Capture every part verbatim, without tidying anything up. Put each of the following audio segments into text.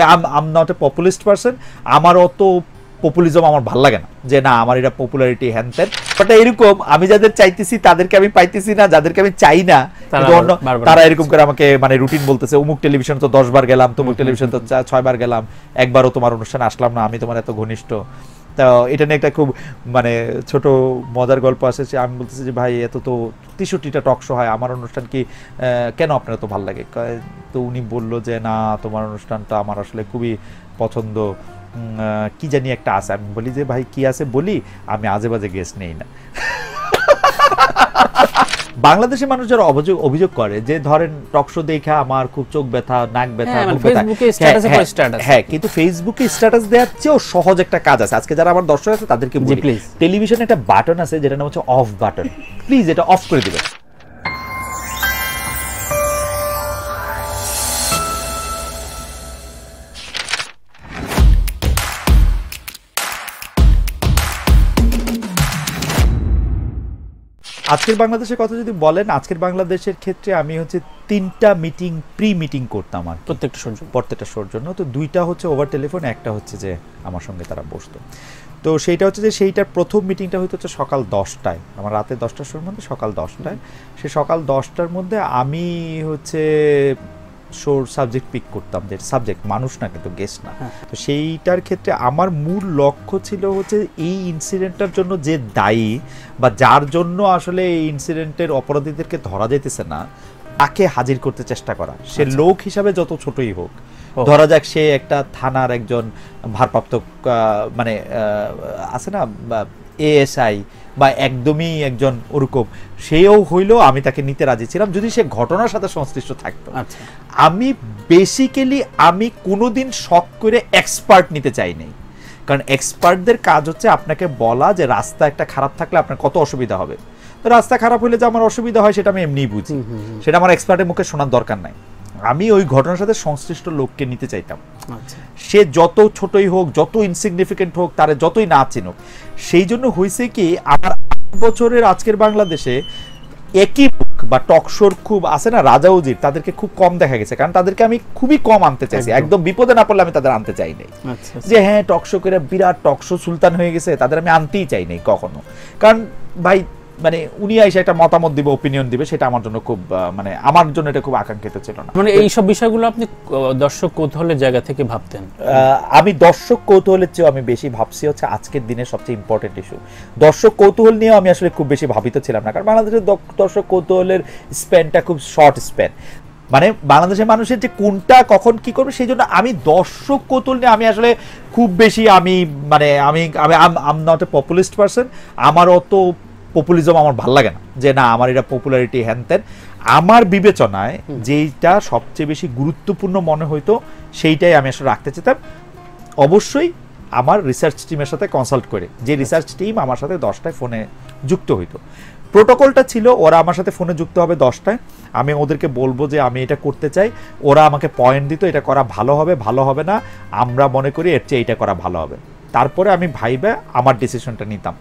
I'm, I'm not a populist person. আমার অত populism আমার ভাল লাগে না যে না আমার এটা পপুলারিটি হ্যানতেন বাট এরকম আমি যাদের চাইতেছি তাদেরকে আমি পাইতেছি না যাদেরকে আমি চাই না তারা এরকম করে আমাকে মানে রুটিন বলতেছে অমুক টেলিভিশন তো দশ বার গেলাম তমুক টেলিভিশন তো ছয় বার গেলাম একবারও তোমার অনুষ্ঠানে আসলাম না আমি তোমার এত ঘনিষ্ঠ তো এটা নিয়ে একটা খুব মানে ছোট মজার গল্প আছে যে আমি বলতেছি যে ভাই এত তো তেষট্টিটা টক শো হয় আমার অনুষ্ঠান কি কেন আপনার তো ভালো লাগে তো উনি বললো যে না তোমার অনুষ্ঠানটা আমার আসলে খুবই পছন্দ কি জানি একটা আছে আমি বলি যে ভাই কি আছে বলি আমি আজেবাজে গেস্ট নেই না বাংলাদেশে মানুষ যারা অভিযোগ অভিযোগ করে যে ধরেন টক শো দেখা আমার খুব চোখ ব্যথা নাক ব্যথা ফেসবুকে স্ট্যাটাসে পড়ে স্ট্যাটাস হ্যাঁ কিন্তু ফেসবুকে স্ট্যাটাস দেওয়ার চেয়েও সহজ একটা কাজ আছে আজকে যারা আমার দর্শক আছে তাদেরকে বলি প্লিজ টেলিভিশনে একটা বাটন আছে যেটা নাম হচ্ছে অফ বাটন প্লিজ এটা অফ করে দিবেন আজকের বাংলাদেশের কথা যদি বলেন আজকের বাংলাদেশের ক্ষেত্রে আমি হচ্ছে তিনটা মিটিং প্রি মিটিং করতাম আর প্রত্যেকটা শোর জন্য প্রত্যেকটা শোর জন্য তো দুইটা হচ্ছে ওভার টেলিফোন একটা হচ্ছে যে আমার সঙ্গে তারা বসতো তো সেইটা হচ্ছে যে সেইটার প্রথম মিটিংটা হয়তো হচ্ছে সকাল দশটায় আমার রাতে দশটার শোর মধ্যে সকাল দশটায় সে সকাল দশটার মধ্যে আমি হচ্ছে শোর সাবজেক্ট পিক করতাম যে সাবজেক্ট মানুষ না কিন্তু গেস্ট না তো সেইটার ক্ষেত্রে আমার মূল লক্ষ্য ছিল হচ্ছে এই ইনসিডেন্টটার জন্য যে দায়ী বা যার জন্য আসলে এই ইনসিডেন্টের অপরাধীদেরকে ধরা যেতেছে না তাকে হাজির করতে চেষ্টা করা সে লোক হিসাবে যত ছোটই হোক ধরা যাক সে একটা থানার একজন ভারপ্রাপ্ত মানে আছে না এএসআই বা একদমই একজন ওরকম সেও হইলেও আমি তাকে নিতে রাজি ছিলাম যদি সে ঘটনার সাথে সংশ্লিষ্ট থাকতো আমি বেসিক্যালি আমি কোনোদিন শক করে এক্সপার্ট নিতে চাইনি কারণ এক্সপার্টদের কাজ হচ্ছে আপনাকে বলা যে রাস্তা একটা খারাপ থাকলে আপনার কত অসুবিধা হবে তো রাস্তা খারাপ হলে যে আমার অসুবিধা হয় সেটা আমি এমনিই বুঝি সেটা আমার এক্সপার্টের মুখে শোনার দরকার নাই আমি ওই ঘটনার সাথে সংশ্লিষ্ট লোককে নিতে চাইতাম সে যত ছোটই হোক যত ইনসিগনিফিকেন্ট হোক তারা যতই না চিনুক সেই জন্য হয়েছে কি আমার আট বছরের আজকের বাংলাদেশে একই বুক বা টকশোর খুব আছে না রাজাউজির তাদেরকে খুব কম দেখা গেছে কারণ তাদেরকে আমি খুবই কম আনতে চাইছি একদম বিপদে না পড়লে আমি তাদের আনতে চাই নাই যে হ্যাঁ টকশো করে বিরাট টকশো সুলতান হয়ে গেছে তাদের আমি আনতেই চাই নাই কখনো কারণ ভাই মানে উনি এসে একটা মতামত দিবে অপিনিয়ন দিবে সেটা আমার জন্য খুব মানে আমার জন্য এটা খুব আকাঙ্ক্ষিত ছিল না মানে এই সব বিষয়গুলো আপনি দর্শক কৌতূহলের জায়গা থেকে ভাবতেন আমি দর্শক কৌতূহলের চেয়ে আমি বেশি ভাবছি হচ্ছে আজকের দিনে সবচেয়ে ইম্পর্টেন্ট ইস্যু দর্শক কৌতূহল নিয়ে আমি আসলে খুব বেশি ভাবিত ছিলাম না কারণ বাংলাদেশের দর্শক কৌতূহলের স্প্যানটা খুব শর্ট স্প্যান মানে বাংলাদেশের মানুষের যে কোনটা কখন কি করবে সেই জন্য আমি দর্শক কৌতূহল নিয়ে আমি আসলে খুব বেশি আমি মানে আমি am not a populist person আমার অত পপুলিজম আমার ভাল লাগে না যে না আমার এটা পপুলারিটি হ্যানতেন আমার বিবেচনায় যেইটা সবচেয়ে বেশি গুরুত্বপূর্ণ মনে হইতো সেইটাই আমি আসলে রাখতে চাইতাম অবশ্যই আমার রিসার্চ টিমের সাথে কনসাল্ট করে যে রিসার্চ টিম আমার সাথে দশটায় ফোনে যুক্ত হইতো প্রোটোকলটা ছিল ওরা আমার সাথে ফোনে যুক্ত হবে দশটায় আমি ওদেরকে বলবো যে আমি এটা করতে চাই ওরা আমাকে পয়েন্ট দিত এটা করা ভালো হবে ভালো হবে না আমরা মনে করি এর চেয়ে এটা করা ভালো হবে তারপরে আমি ভাইবা আমার ডিসিশনটা নিতাম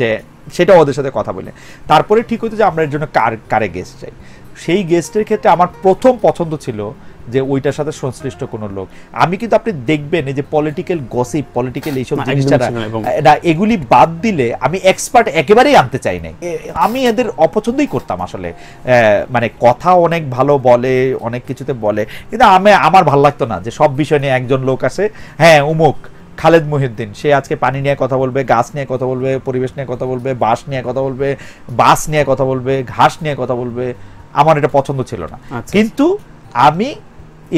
যে সেটা ওদের সাথে কথা বলে তারপরে ঠিক হতো যে আমরা এর জন্য কার কারে গেস্ট চাই সেই গেস্টের ক্ষেত্রে আমার প্রথম পছন্দ ছিল যে ওইটার সাথে সংশ্লিষ্ট কোনো লোক আমি কিন্তু আপনি দেখবেন যে পলিটিক্যাল গসিপ পলিটিক্যাল এইসব জিনিস যারা এগুলি বাদ দিলে আমি এক্সপার্ট একেবারেই আনতে চাই নাই আমি এদের অপছন্দই করতাম আসলে মানে কথা অনেক ভালো বলে অনেক কিছুতে বলে কিন্তু আমি আমার ভালো লাগতো না যে সব বিষয় নিয়ে একজন লোক আসে হ্যাঁ অমুক খালেদ মুহিউদ্দিন সে আজকে পানি নিয়ে কথা বলবে গাছ নিয়ে কথা বলবে পরিবেশ নিয়ে কথা বলবে বাস নিয়ে কথা বলবে বাস নিয়ে কথা বলবে ঘাস নিয়ে কথা বলবে আমার এটা পছন্দ ছিল না কিন্তু আমি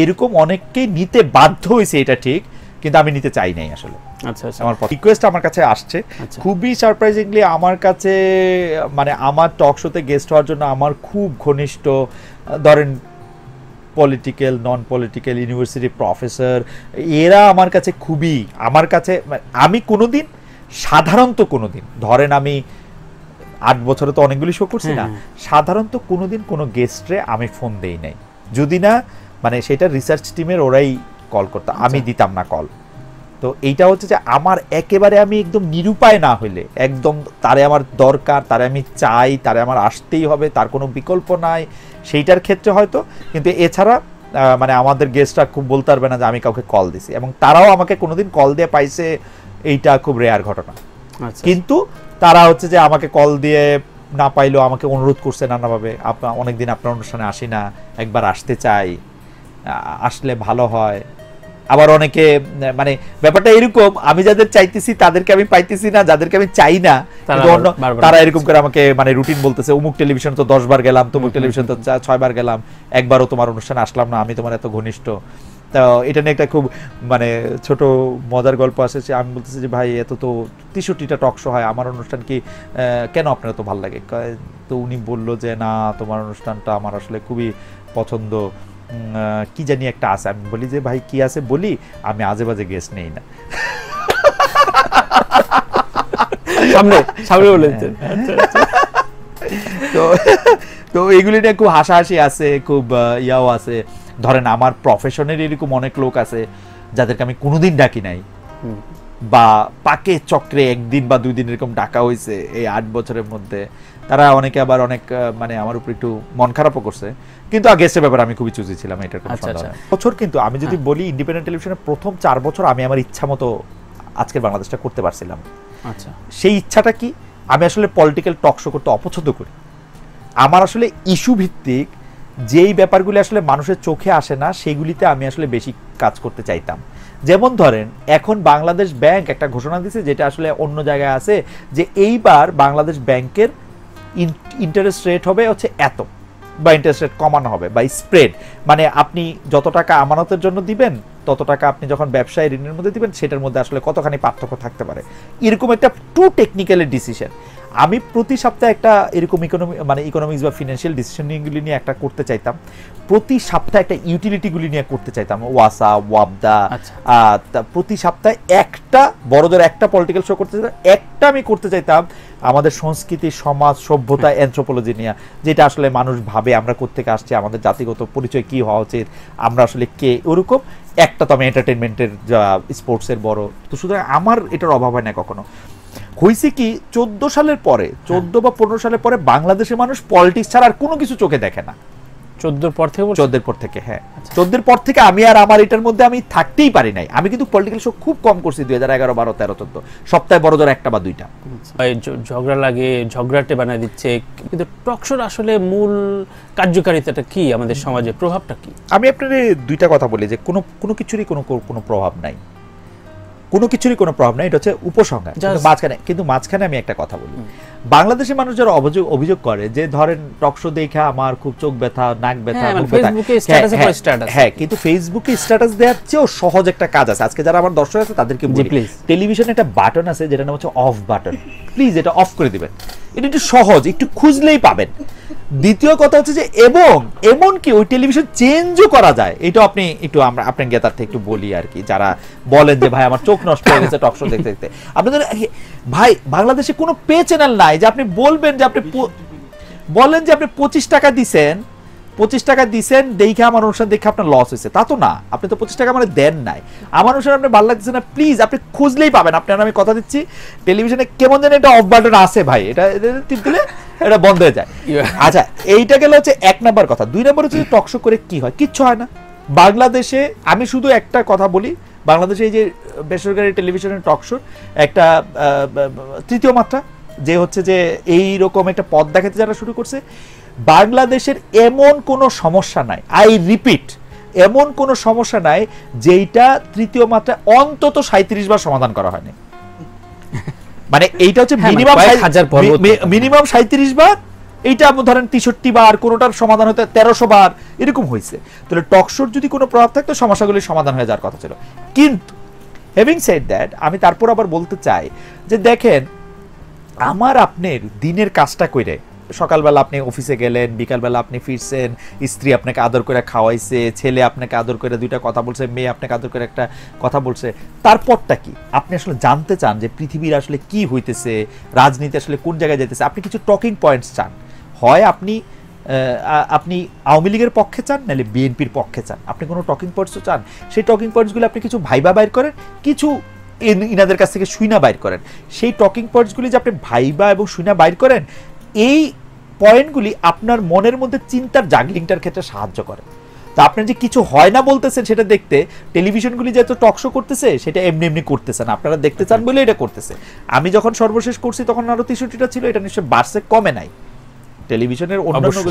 এরকম অনেককেই নিতে বাধ্য হয়েছি এটা ঠিক কিন্তু আমি নিতে চাই নাই আসলে আচ্ছা আচ্ছা আমার রিকোয়েস্ট আমার কাছে আসছে খুবই সারপ্রাইজিংলি আমার কাছে মানে আমার টক শোতে গেস্ট হওয়ার জন্য আমার খুব ঘনিষ্ঠ ধরেন political non political university professor এরা আমার কাছে খুবই আমার কাছে আমি কোনোদিন সাধারণত কোনোদিন ধরেন আমি আট বছরে তো অনেকগুলি শো করছি না সাধারণত কোনোদিন কোনো গেস্টরে আমি ফোন দেই নাই যদি না মানে সেটা রিসার্চ টিমের ওরাই কল করতো আমি দিতাম না কল তো এইটা হচ্ছে যে আমার একেবারে আমি একদম নিরুপায় না হইলে একদম তারে আমার দরকার তারে আমি চাই তারে আমার আসতেই হবে তার কোনো বিকল্প নাই সেইটার ক্ষেত্রে হয়তো কিন্তু এছাড়া মানে আমাদের গেস্টরা খুব বলতে পারবে না যে আমি কাউকে কল দিছি, এবং তারাও আমাকে কোনোদিন কল দিয়ে পাইছে এইটা খুব রেয়ার ঘটনা। কিন্তু তারা হচ্ছে যে আমাকে কল দিয়ে না পাইলেও আমাকে অনুরোধ করছে নানাভাবে, আপনার অনেকদিন আপনার অনুষ্ঠানে আসি না, একবার আসতে চাই, আসলে ভালো হয়। আবার অনেকে মানে ব্যাপারটা এরকম, আমি যাদের চাইতেছি তাদেরকে আমি পাইতেছি না, যাদেরকে আমি চাই না তারা এরকম করে আমাকে মানে রুটিন বলতেছে, অমুক টেলিভিশন তো দশ বার গেলাম, তমুক টেলিভিশন তো ছয় বার গেলাম, একবারও তোমার অনুষ্ঠানে আসলাম না, আমি তোমার এত ঘনিষ্ঠ। তো এটা নিয়ে একটা খুব মানে ছোট মজার গল্প আছে, যে আমি বলতেছি যে ভাই এত তো তেষট্টিটা টক শো হয়, আমার অনুষ্ঠান কি কেন আপনার এত ভালো লাগে? তো উনি বললো যে না, তোমার অনুষ্ঠানটা আমার আসলে খুবই পছন্দ, কি জানি একটা আছে। আমি বলি যে ভাই কি আছে? বলি আমি আজে বাজে গেস্ট নেই না। সামনে সামনে বলেছেন। তো তো এগুলি নিয়ে খুব হাসাহাসি আছে, খুব ইয়াও আছে। ধরেন আমার প্রফেশনের এরকম অনেক লোক আছে যাদেরকে আমি কোনোদিন ডাকি নাই, বা পাকে চক্রে একদিন বা দুই দিন এরকম ডাকা হয়েছে এই আট বছরের মধ্যে। তারা অনেকে আবার অনেক মানে আমার উপর একটু মন খারাপও করছে, কিন্তু আগের ব্যাপারে আমি খুবই চুজি ছিলাম, এটার কোনো সন্দেহ নেই। বছর কিন্তু আমি যদি বলি ইন্ডিপেন্ডেন্ট টেলিভিশনের প্রথম চার বছর আমি আমার ইচ্ছা মতো আজকের বাংলাদেশটা করতে পারছিলাম। আচ্ছা, সেই ইচ্ছাটা কি? আমি আসলে পলিটিক্যাল টক শো করতে অপছন্দ করি। আমার আসলে ইস্যু ভিত্তিক যেই ব্যাপারগুলি আসলে মানুষের চোখে আসে না, সেগুলিতে আমি আসলে বেশি কাজ করতে চাইতাম। যেমন ধরেন এখন বাংলাদেশ ব্যাংক একটা ঘোষণা দিয়েছে, যেটা আসলে অন্য জায়গায় আছে, যে এইবার বাংলাদেশ ব্যাংকের ইন্টারেস্ট রেট হবে হচ্ছে এত, বা ইন্টারেস্ট রেট কমানো হবে, বা স্প্রেড, মানে আপনি যত টাকা আমানতের জন্য দিবেন তত টাকা আপনি যখন ব্যবসায় ঋণের মধ্যে দিবেন সেটার মধ্যে আসলে কতখানি পার্থক্য থাকতে পারে, এরকম একটা টু টেকনিক্যাল ডিসিশন। আমি প্রতি সপ্তাহে একটা এরকম ইকোনমি মানে ইকোনমিক্স বা ফিনান্সিয়াল ডিসিশনগুলি নিয়ে একটা করতে চাইতাম, প্রতি সপ্তাহে একটা ইউটিলিটিগুলি নিয়ে করতে চাইতাম, ওয়াসা, ওয়াবদা, প্রতি সপ্তাহে একটা বড়দের একটা পলিটিক্যাল শো করতে চাইতাম। একটা আমি করতে চাইতাম আমাদের সংস্কৃতি, সমাজ, সভ্যতা, অ্যানথ্রোপোলজি নিয়ে, যেটা আসলে মানুষ ভাবে আমরা কোত্থেকে আসছি, আমাদের জাতিগত পরিচয় কী হওয়া উচিত, আমরা আসলে কে, ওরকম একটা। তো আমি এন্টারটেনমেন্টের, স্পোর্টসের বড়, তো সুতরাং আমার এটার অভাব হয় না কখনো। হয়েছে কি, চোদ্দ সালের পরে, চোদ্দ বা পনেরো সালের পরে বাংলাদেশের মানুষ পলিটিক্স ছাড়া আর কোনো কিছু চোখে দেখে না। চোদ্দোর পর থেকে, চোদ্দের পর থেকে, হ্যাঁ চোদ্দের পর থেকে আমি আর আমার এটার মধ্যে আমি থাকতেই পারি নাই। আমি কিন্তু পলিটিক্যাল শো খুব কম করছি, দুই হাজার এগারো বারো তেরো চোদ্দ সপ্তাহে বড় ধর একটা বা দুইটা। ঝগড়া লাগে, ঝগড়াটে বানিয়ে দিচ্ছে। কিন্তু টকশোর আসলে মূল কার্যকারিতাটা কি, আমাদের সমাজে প্রভাবটা কি? আমি আপনার দুইটা কথা বলি, যে কোনো কোনো কিছুরই কোনো কোনো প্রভাব নাই, কোনো কিছুরই কোনো প্রভাব নাই, এটা হচ্ছে উপসংহার। মাঝখানে কিন্তু মাঝখানে আমি একটা কথা বলি, বাংলাদেশের মানুষ যারা অভিযোগ অভিযোগ করে যে ধরেন টকশো দেখা আমার খুব চোখ ব্যথা, নাক ব্যথা, হ্যাঁ, কিন্তু ফেসবুকে স্ট্যাটাস দেওয়ার চেয়েও সহজ একটা কাজ আছে। আজকে যারা আমার দর্শক আছে তাদেরকে বলি, টেলিভিশনে একটা বাটন আছে যেটা নাম হচ্ছে অফ বাটন, প্লিজ এটা অফ করে দিবেন, এটা একটু সহজ, একটু খুঁজলেই পাবেন। দ্বিতীয় কথা হচ্ছে যে, এবং এমনকি ওই টেলিভিশন চেঞ্জও করা যায়, এটা আপনি একটু আমরা আপনার জ্ঞাতার্থে একটু বলি আর কি, যারা বলেন যে ভাই আমার চোখ নষ্ট হয়ে গেছে টকশো দেখতে দেখতে। আপনাদের ভাই বাংলাদেশে কোনো পে চ্যানেল নাই যে আপনি বলবেন যে আপনি বলেন যে আপনি পঁচিশ টাকা দিছেন, পঁচিশ টাকা দিচ্ছেন দেখে আমার অনুষ্ঠান দেখে আপনার লস হয়েছে, তা তো না, আপনি তো পঁচিশ টাকা মানে দেন নাই, আমার অনুষ্ঠান আপনার ভালো লাগছে না, প্লিজ আপনি খুঁজলেই পাবেন। আপনার আমি কথা দিচ্ছি, টেলিভিশনে কেমন যেন একটা অফ বাটন আছে ভাই, এটা টিপ দিলে এটা বন্ধ হয়ে যায়। আচ্ছা, এইটা গেলে হচ্ছে এক নাম্বার কথা। দুই নাম্বার হচ্ছে টক শো করে কি হয়? কিচ্ছু হয় না বাংলাদেশে। আমি শুধু একটা কথা বলি, বাংলাদেশে এই যে বেসরকারি টেলিভিশনের টক শোর একটা তৃতীয় মাত্রা, যে হচ্ছে যে এইরকম একটা পথ দেখাতে যারা শুরু করছে, বাংলাদেশের এমন কোনো সমস্যা নাই, আই রিপিট, এমন কোনো সমস্যা নাই যেইটা তৃতীয় মাত্রায় অন্তত সাঁইত্রিশ বার সমাধান করা হয়নি। মানে এইটা হচ্ছে মিনিমাম মিনিমাম সাঁইত্রিশ বার, এইটা ধরেন তেষট্টি বার, কোনোটার সমাধান হতে তেরোশো বার এরকম হয়েছে। তাহলে টকশোর যদি কোনো প্রভাব থাকতো সমস্যাগুলির সমাধান হয়ে যাওয়ার কথা ছিল। কিন্তু হ্যাভিং সেড দ্যাট, আমি তারপর আবার বলতে চাই যে দেখেন, আমার আপনার দিনের কাজটা কইরে, সকালবেলা আপনি অফিসে গেলেন, বিকালবেলা আপনি ফিরছেন, স্ত্রী আপনাকে আদর করে খাওয়াইছে, ছেলে আপনাকে আদর করে দুইটা কথা বলছে, মেয়ে আপনাকে আদর করে একটা কথা বলছে, তারপরটা কি? আপনি আসলে জানতে চান যে পৃথিবীর আসলে কি হইতেছে, রাজনীতি আসলে কোন জায়গায় যাইতেছে, আপনি কিছু টকিং পয়েন্টস চান। হয় আপনি আপনি আওয়ামী লীগের পক্ষে চান, নাহলে বিএনপির পক্ষে চান, আপনি কোনো টকিং পয়েন্টসও চান। সেই টকিং পয়েন্টসগুলো আপনি কিছু ভাইবা বাইর করেন, কিছু ইনাদের কাছ থেকে শুইনা বাইর করেন। সেই টকিং পয়েন্টসগুলি যে আপনি ভাইবা এবং শুইনা বাইর করেন, এই পয়েন্টগুলি আপনার মনের মধ্যে চিন্তার জাগলিংটার ক্ষেত্রে সাহায্য করে। তো আপনার যে কিছু হয় না বলতেছেন সেটা দেখতে টেলিভিশনগুলি যে এত টকশো করতেছে সেটা এমনি এমনি করতেছে না, আপনারা দেখতে চান বলে এটা করতেছে। আমি যখন সর্বশেষ করছি তখন আরও তেষট্টিটা ছিল, এটা নিশ্চয়ই বাড়ছে কমে নাই টেলিভিশনের অন্যান্য।